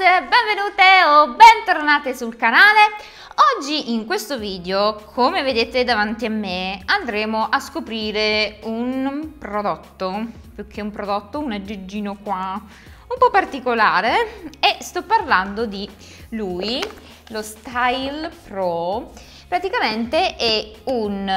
ragazze, benvenute o bentornate sul canale. Oggi in questo video, come vedete davanti a me, andremo a scoprire un prodotto, più che un prodotto, un aggeggino qua un po' particolare, e sto parlando di lui, lo Style Pro. Praticamente è un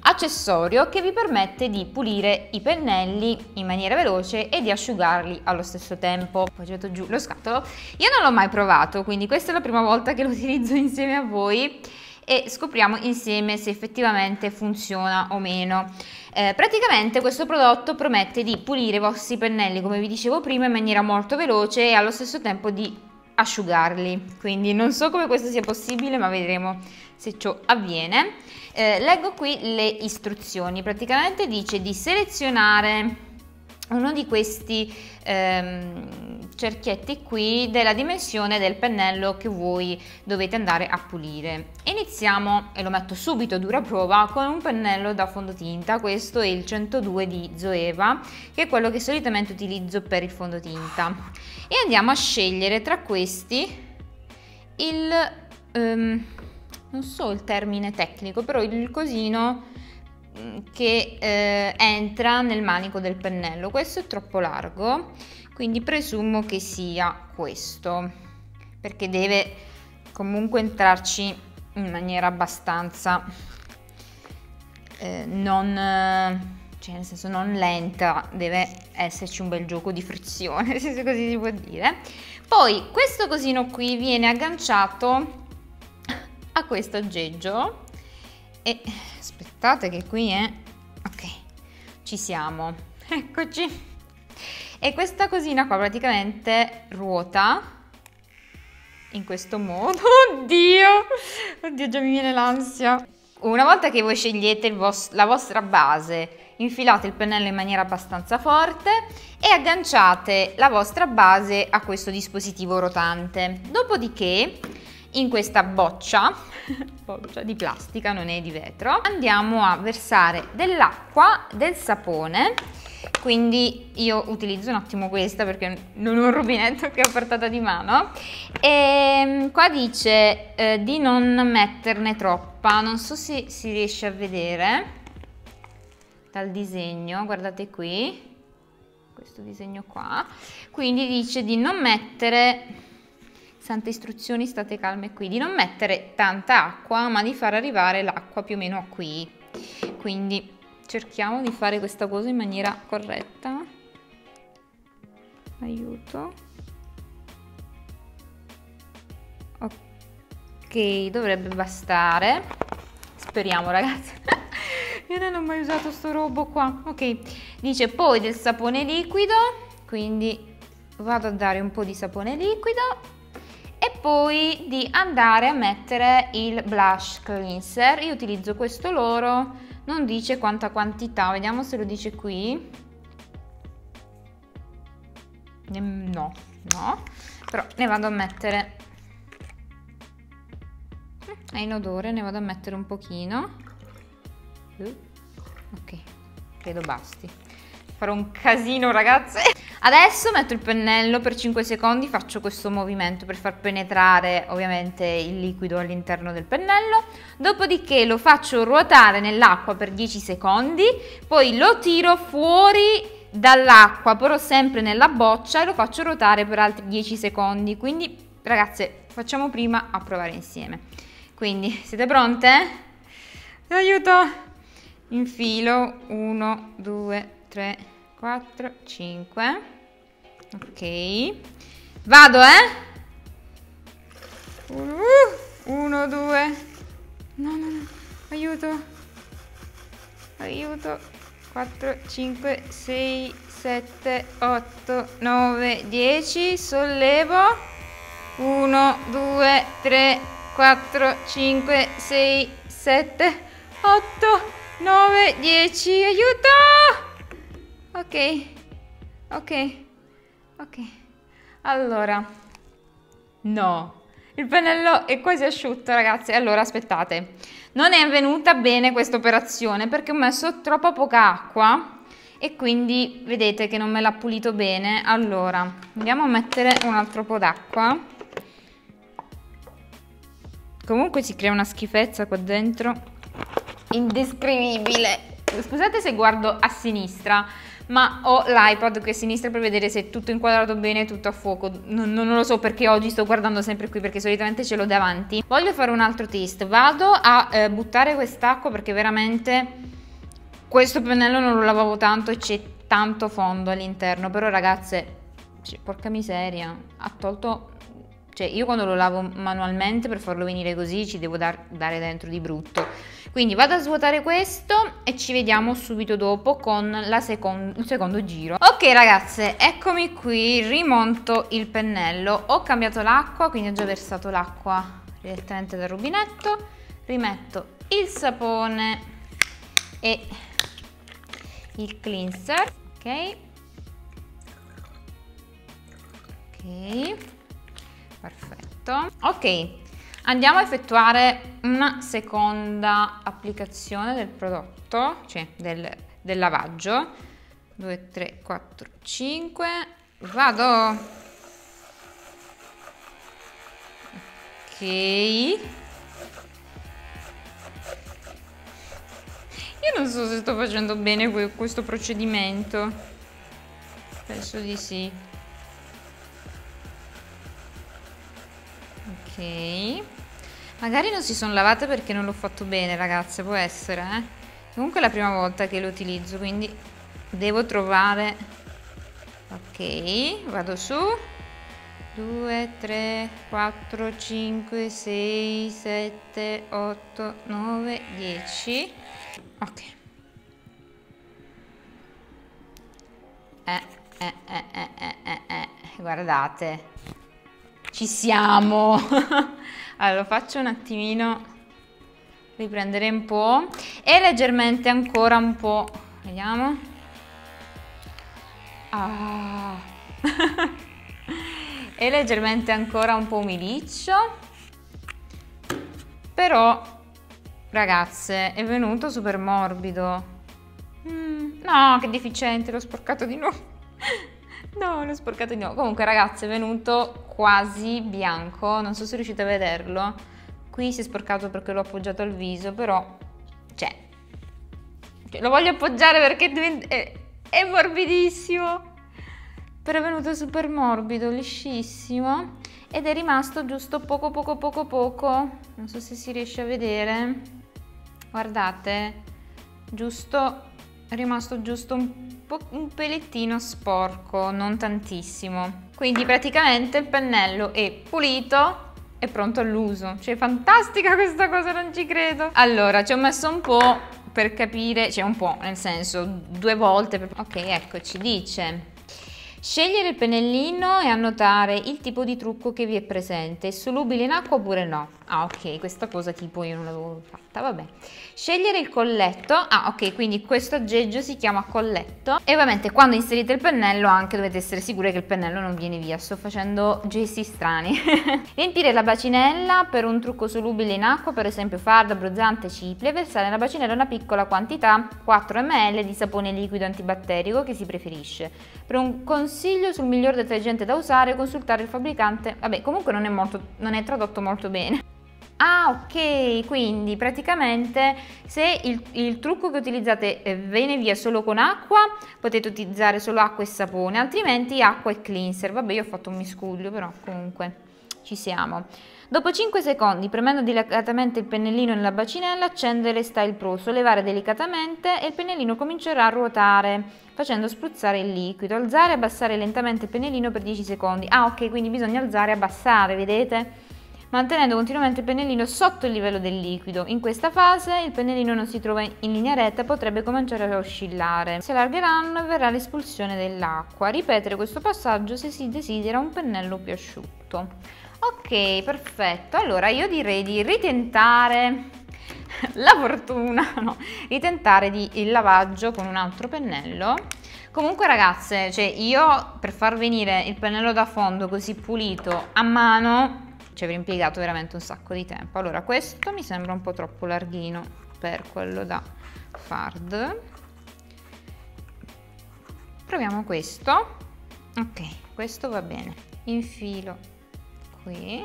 accessorio che vi permette di pulire i pennelli in maniera veloce e di asciugarli allo stesso tempo. Poi getto giù lo scatolo. Io non l'ho mai provato, quindi questa è la prima volta che lo utilizzo insieme a voi e scopriamo insieme se effettivamente funziona o meno. Praticamente questo prodotto promette di pulire i vostri pennelli, come vi dicevo prima, in maniera molto veloce e allo stesso tempo di asciugarli, quindi non so come questo sia possibile, ma vedremo se ciò avviene. Leggo qui le istruzioni. Praticamente dice di selezionare uno di questi cerchietti qui della dimensione del pennello che voi dovete andare a pulire. Iniziamo, e lo metto subito a dura prova, con un pennello da fondotinta. Questo è il 102 di Zoeva, che è quello che solitamente utilizzo per il fondotinta, e andiamo a scegliere tra questi il non so il termine tecnico, però il cosino che entra nel manico del pennello. Questo è troppo largo, quindi presumo che sia questo, perché deve comunque entrarci in maniera abbastanza non lenta, deve esserci un bel gioco di frizione, se così si può dire. Poi questo cosino qui viene agganciato a questo aggeggio e aspettate che qui è ok, ci siamo, eccoci. E questa cosina qua praticamente ruota in questo modo. Oddio, già mi viene l'ansia. Una volta che voi scegliete la vostra base, infilate il pennello in maniera abbastanza forte e agganciate la vostra base a questo dispositivo rotante. Dopodiché in questa boccia di plastica, non è di vetro, andiamo a versare dell'acqua, del sapone. Quindi io utilizzo un attimo questa perché non ho un rubinetto che ho portata di mano, e qua dice di non metterne troppa. Non so se si riesce a vedere dal disegno, guardate qui questo disegno qua, quindi dice di non mettere, sante istruzioni, state calme qui, di non mettere tanta acqua, ma di far arrivare l'acqua più o meno a qui. Quindi cerchiamo di fare questa cosa in maniera corretta. Aiuto. Ok, dovrebbe bastare. Speriamo, ragazzi. Io non ho mai usato sto robo qua. Ok, dice poi del sapone liquido, quindi vado a dare un po' di sapone liquido. E poi di andare a mettere il blush cleanser. Io utilizzo questo loro, non dice quanta quantità, vediamo se lo dice qui. No, però ne vado a mettere, è in odore, ne vado a mettere un pochino. Ok, credo basti. Farò un casino, ragazze. Adesso metto il pennello per 5 secondi, faccio questo movimento per far penetrare ovviamente il liquido all'interno del pennello, dopodiché lo faccio ruotare nell'acqua per 10 secondi, poi lo tiro fuori dall'acqua, però sempre nella boccia, e lo faccio ruotare per altri 10 secondi, quindi ragazze facciamo prima a provare insieme. Quindi siete pronte? Aiuto! Infilo 1, 2, 3, 4, 5, ok, vado 1, 2, no, aiuto, 4, 5, 6, 7, 8, 9, 10, sollevo, 1, 2, 3, 4, 5, 6, 7, 8, 9, 10, aiuto! Ok, allora, no, il pennello è quasi asciutto, ragazzi. Allora aspettate, non è venuta bene questa operazione perché ho messo troppa poca acqua e quindi vedete che non me l'ha pulito bene. Allora andiamo a mettere un altro po' d'acqua. Comunque si crea una schifezza qua dentro indescrivibile. Scusate se guardo a sinistra, ma ho l'iPad qui a sinistra per vedere se è tutto inquadrato bene, tutto a fuoco. Non lo so perché oggi sto guardando sempre qui, perché solitamente ce l'ho davanti. Voglio fare un altro test. Vado a buttare quest'acqua, perché veramente questo pennello non lo lavavo tanto e c'è tanto fondo all'interno. Però ragazze, porca miseria, ha tolto... Cioè io quando lo lavo manualmente, per farlo venire così ci devo dare dentro di brutto. Quindi vado a svuotare questo e ci vediamo subito dopo con il secondo giro. Ok ragazze, eccomi qui, rimonto il pennello. Ho cambiato l'acqua, quindi ho già versato l'acqua direttamente dal rubinetto. Rimetto il sapone e il cleanser. Ok. Ok. Perfetto. Ok, andiamo a effettuare una seconda applicazione del prodotto, cioè del lavaggio. 2, 3, 4, 5. Vado. Ok. Io non so se sto facendo bene questo procedimento. Penso di sì. Ok, magari non si sono lavate perché non l'ho fatto bene ragazze, può essere, eh? Comunque è la prima volta che lo utilizzo, quindi devo trovare. Ok, vado su. 2, 3, 4, 5, 6, 7, 8, 9, 10. Ok. Guardate. Ci siamo. Allora lo faccio un attimino riprendere un po' e leggermente ancora un po', vediamo. Ah. E leggermente ancora un po' umiliccio, però ragazze è venuto super morbido. No, che deficiente, l'ho sporcato di nuovo. No, l'ho sporcato di nuovo. Comunque ragazzi, è venuto quasi bianco, non so se riuscite a vederlo. Qui si è sporcato perché l'ho appoggiato al viso, però cioè lo voglio appoggiare perché è morbidissimo. Però è venuto super morbido, liscissimo, ed è rimasto giusto poco. Non so se si riesce a vedere. Guardate, giusto, è rimasto giusto un pelettino sporco, non tantissimo. Quindi praticamente il pennello è pulito e pronto all'uso. Cioè fantastica questa cosa, non ci credo. Allora ci ho messo un po' per capire, cioè un po' nel senso 2 volte per... Ok, eccoci, dice scegliere il pennellino e annotare il tipo di trucco che vi è presente, è solubile in acqua oppure no. Ah ok, questa cosa tipo io non l'avevo fatta, vabbè. Scegliere il colletto, ah ok, quindi questo aggeggio si chiama colletto e ovviamente quando inserite il pennello anche dovete essere sicuri che il pennello non viene via. Sto facendo gesti strani. Riempire la bacinella per un trucco solubile in acqua, per esempio farda, brozzante, ciple, versare nella bacinella una piccola quantità, 4 ml di sapone liquido antibatterico che si preferisce. Per un consiglio sul miglior detergente da usare, consultare il fabbricante. Vabbè, comunque non è tradotto molto bene. Ah ok, quindi praticamente se il trucco che utilizzate viene via solo con acqua, potete utilizzare solo acqua e sapone, altrimenti acqua e cleanser. Vabbè, io ho fatto un miscuglio, però comunque ci siamo. Dopo 5 secondi, premendo delicatamente il pennellino nella bacinella, accendere Style Pro, sollevare delicatamente e il pennellino comincerà a ruotare facendo spruzzare il liquido. Alzare e abbassare lentamente il pennellino per 10 secondi. Ah ok, quindi bisogna alzare e abbassare, vedete? Mantenendo continuamente il pennellino sotto il livello del liquido. In questa fase il pennellino non si trova in linea retta, potrebbe cominciare ad oscillare. Si allargeranno e verrà l'espulsione dell'acqua. Ripetere questo passaggio se si desidera un pennello più asciutto. Ok, perfetto. Allora io direi di ritentare la fortuna, no, ritentare il lavaggio con un altro pennello. Comunque ragazze, cioè io per far venire il pennello da fondo così pulito a mano ci avrei impiegato veramente un sacco di tempo. Allora questo mi sembra un po' troppo larghino per quello da fard. proviamo questo. Ok, questo va bene. Infilo qui.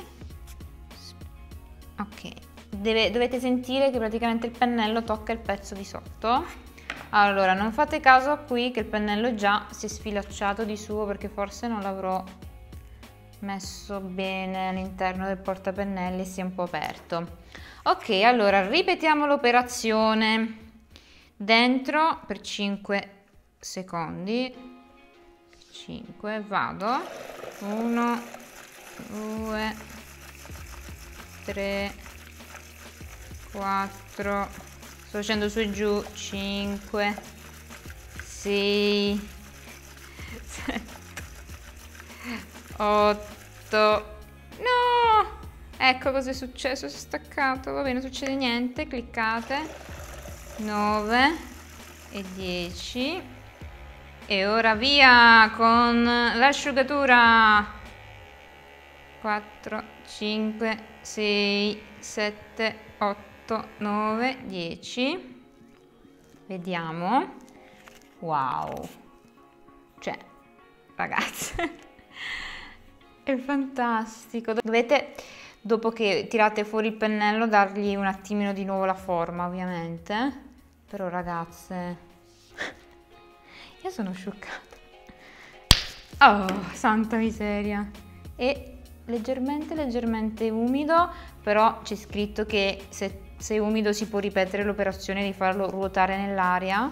Ok, dovete sentire che praticamente il pennello tocca il pezzo di sotto. Allora, non fate caso qui che il pennello già si è sfilacciato di suo, perché forse non l'avrò messo bene all'interno del portapennelli e si è un po' aperto. Ok, allora ripetiamo l'operazione dentro per 5 secondi. 5, vado. 1, 2, 3, 4, sto facendo su e giù, 5, 6, 7. 8, no, ecco cosa è successo, si è staccato, va bene, non succede niente, cliccate, 9 e 10 e ora via con l'asciugatura, 4, 5, 6, 7, 8, 9, 10, vediamo, wow, cioè ragazze, è fantastico. Dovete, dopo che tirate fuori il pennello, dargli un attimino di nuovo la forma, ovviamente. Però ragazze, io sono scioccata. Oh, santa miseria. È leggermente umido, però c'è scritto che se è umido si può ripetere l'operazione di farlo ruotare nell'aria,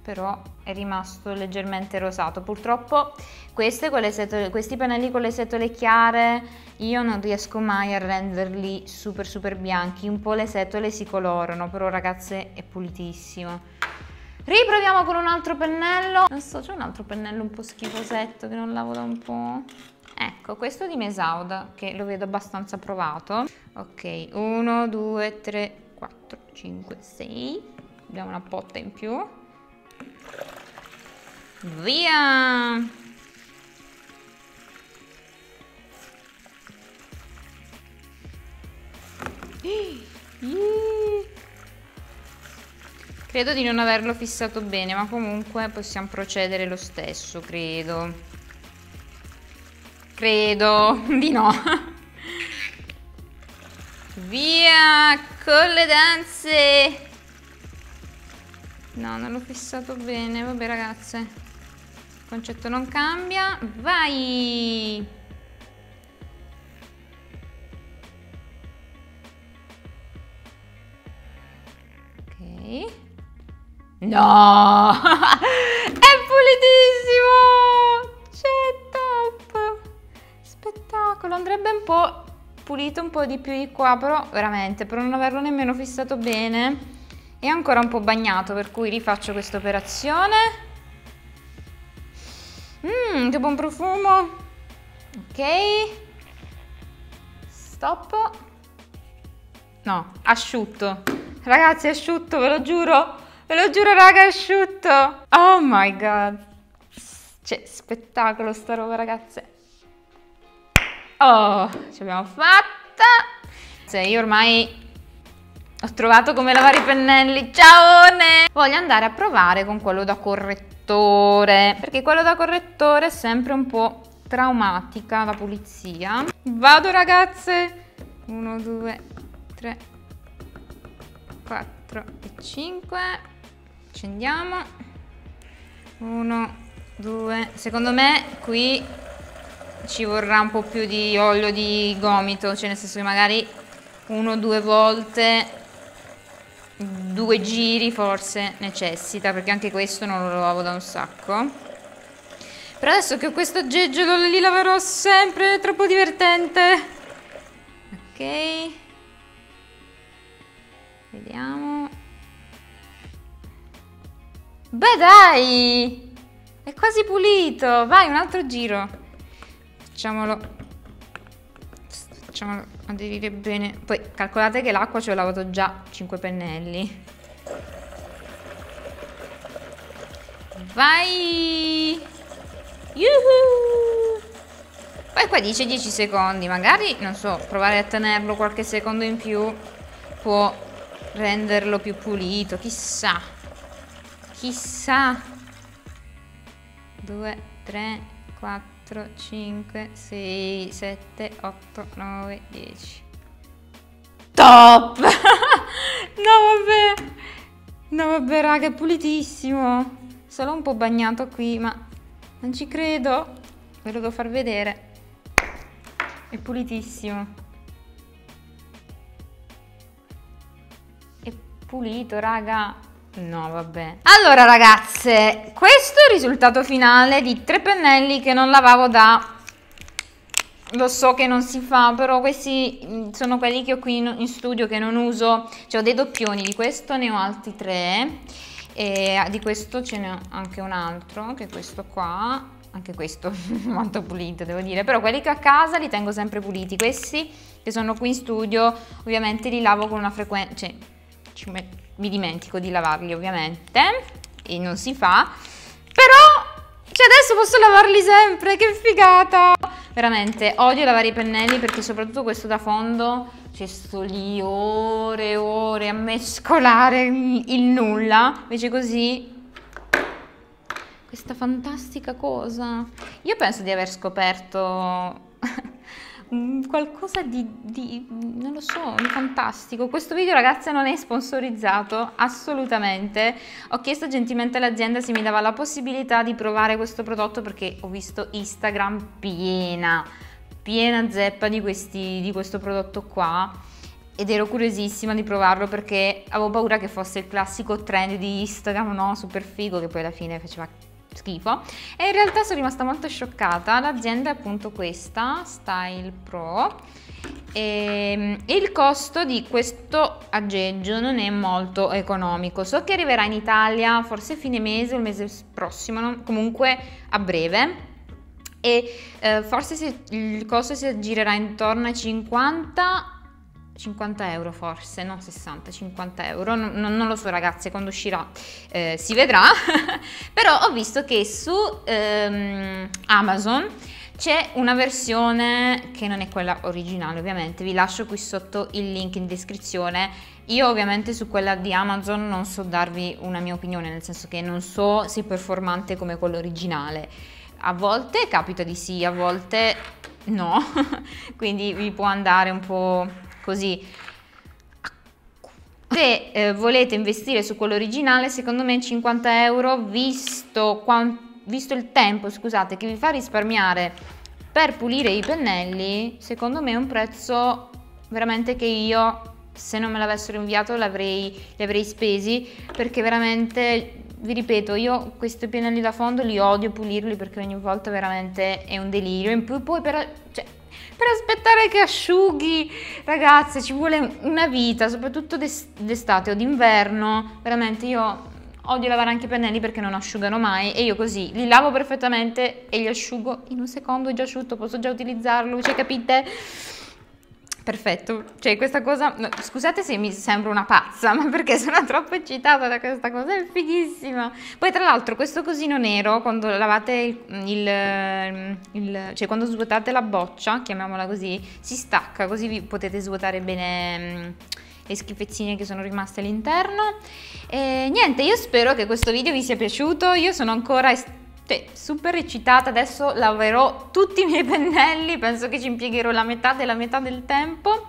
però è rimasto leggermente rosato. Purtroppo questi pennelli con le setole chiare io non riesco mai a renderli super bianchi, un po' le setole si colorano, però ragazze è pulitissimo. Riproviamo con un altro pennello, non so, c'è un altro pennello un po' schifosetto che non lavo da un po', ecco questo di Mesauda che lo vedo abbastanza provato. Ok, 1, 2, 3, 4, 5, 6, abbiamo una botta in più. Via! Credo di non averlo fissato bene, ma comunque possiamo procedere lo stesso, credo. Credo di no. Via con le danze! No, non l'ho fissato bene, vabbè ragazze, il concetto non cambia, vai! Ok, no! È pulitissimo! C'è top! Spettacolo, andrebbe un po' pulito un po' di più di qua, però veramente, per non averlo nemmeno fissato bene, è ancora un po' bagnato, per cui rifaccio questa operazione. Che buon profumo. Ok, stop. No, asciutto ragazzi, asciutto, ve lo giuro raga, asciutto, oh my god, c'è spettacolo sta roba ragazze. Oh, ce l'abbiamo fatta. Se io ormai ho trovato come lavare i pennelli, ciao! Voglio andare a provare con quello da correttore, perché quello da correttore è sempre un po' traumatica la pulizia. Vado ragazze! 1, 2, 3, 4 e 5. Accendiamo. 1, 2. Secondo me qui ci vorrà un po' più di olio di gomito, cioè nel senso che magari 1 o 2 volte, 2 giri forse necessita, perché anche questo non lo lavo da un sacco. Però adesso che ho questo aggeggio li laverò sempre, è troppo divertente. Ok, vediamo. Beh dai, è quasi pulito, vai, un altro giro, facciamolo aderire bene. Poi calcolate che l'acqua ci ho lavato già 5 pennelli. Vai! Yuhu! Poi qua dice 10 secondi, magari non so, provare a tenerlo qualche secondo in più può renderlo più pulito, chissà. Chissà. 2, 3, 4, 5, 6, 7, 8, 9, 10. Top! No vabbè! No vabbè raga, è pulitissimo! Solo un po' bagnato qui, ma non ci credo! Ve lo devo far vedere. È pulitissimo. È pulito, raga! No vabbè. Allora ragazze, questo è il risultato finale di 3 pennelli che non lavavo da, lo so che non si fa, però questi sono quelli che ho qui in studio che non uso, cioè ho dei doppioni, di questo ne ho altri 3 e di questo ce n'è anche un altro, che è questo qua, anche questo molto pulito devo dire, però quelli che ho a casa li tengo sempre puliti, questi che sono qui in studio ovviamente li lavo con una frequenza, cioè ci metto, mi dimentico di lavarli ovviamente e non si fa, però cioè adesso posso lavarli sempre, che figata! Veramente odio lavare i pennelli perché soprattutto questo da fondo cioè sto lì ore e ore a mescolare il nulla, invece così questa fantastica cosa. Io penso di aver scoperto qualcosa di non lo so, di fantastico. Questo video ragazze non è sponsorizzato assolutamente, ho chiesto gentilmente all'azienda se mi dava la possibilità di provare questo prodotto perché ho visto Instagram piena zeppa di questo prodotto qua ed ero curiosissima di provarlo perché avevo paura che fosse il classico trend di Instagram, no, super figo, che poi alla fine faceva schifo, e in realtà sono rimasta molto scioccata. L'azienda è appunto questa Style Pro e il costo di questo aggeggio non è molto economico, so che arriverà in Italia forse fine mese o il mese prossimo, no? Comunque a breve, e forse il costo si aggirerà intorno ai 50 euro, forse no 60 50 euro, non lo so ragazze, quando uscirà si vedrà però ho visto che su Amazon c'è una versione che non è quella originale, ovviamente vi lascio qui sotto il link in descrizione. Io ovviamente su quella di Amazon non so darvi una mia opinione, nel senso che non so se è performante come quello originale, a volte capita di sì, a volte no quindi vi può andare un po' così. Se volete investire su quello originale, secondo me 50 euro, visto il tempo, scusate, che vi fa risparmiare per pulire i pennelli, secondo me è un prezzo veramente che io, se non me l'avessero inviato, li avrei spesi, perché veramente, vi ripeto, io questi pennelli da fondo li odio pulirli perché ogni volta veramente è un delirio, in più poi per aspettare che asciughi, ragazze, ci vuole una vita, soprattutto d'estate o d'inverno. Veramente io odio lavare anche i pennelli perché non asciugano mai e io così li lavo perfettamente e li asciugo in un secondo, è già asciutto, posso già utilizzarlo, cioè capite? Perfetto, cioè questa cosa, no, scusate se mi sembro una pazza, ma perché sono troppo eccitata da questa cosa, è fighissima. Poi tra l'altro questo cosino nero, quando lavate cioè quando svuotate la boccia, chiamiamola così, si stacca, così vi potete svuotare bene le schifezzine che sono rimaste all'interno. E niente, io spero che questo video vi sia piaciuto, io sono ancora super eccitata, adesso laverò tutti i miei pennelli, penso che ci impiegherò la metà del tempo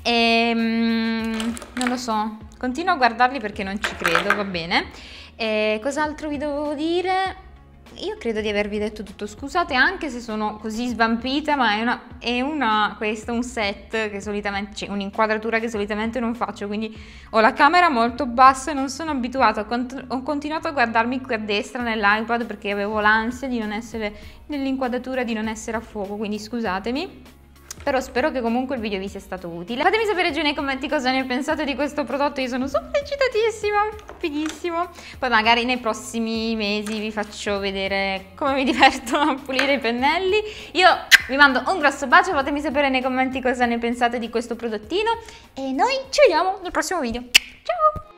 e non lo so, continuo a guardarli perché non ci credo, va bene. E cos'altro vi dovevo dire? Io credo di avervi detto tutto, scusate anche se sono così svampita, ma questo è un set che solitamente, cioè un'inquadratura che solitamente non faccio, quindi ho la camera molto bassa e non sono abituata, ho continuato a guardarmi qui a destra nell'iPad perché avevo l'ansia di non essere nell'inquadratura, di non essere a fuoco, quindi scusatemi. Però spero che comunque il video vi sia stato utile. Fatemi sapere giù nei commenti cosa ne pensate di questo prodotto, io sono super eccitatissima, fighissimo. Poi magari nei prossimi mesi vi faccio vedere come mi diverto a pulire i pennelli. Io vi mando un grosso bacio, fatemi sapere nei commenti cosa ne pensate di questo prodottino e noi ci vediamo nel prossimo video. Ciao!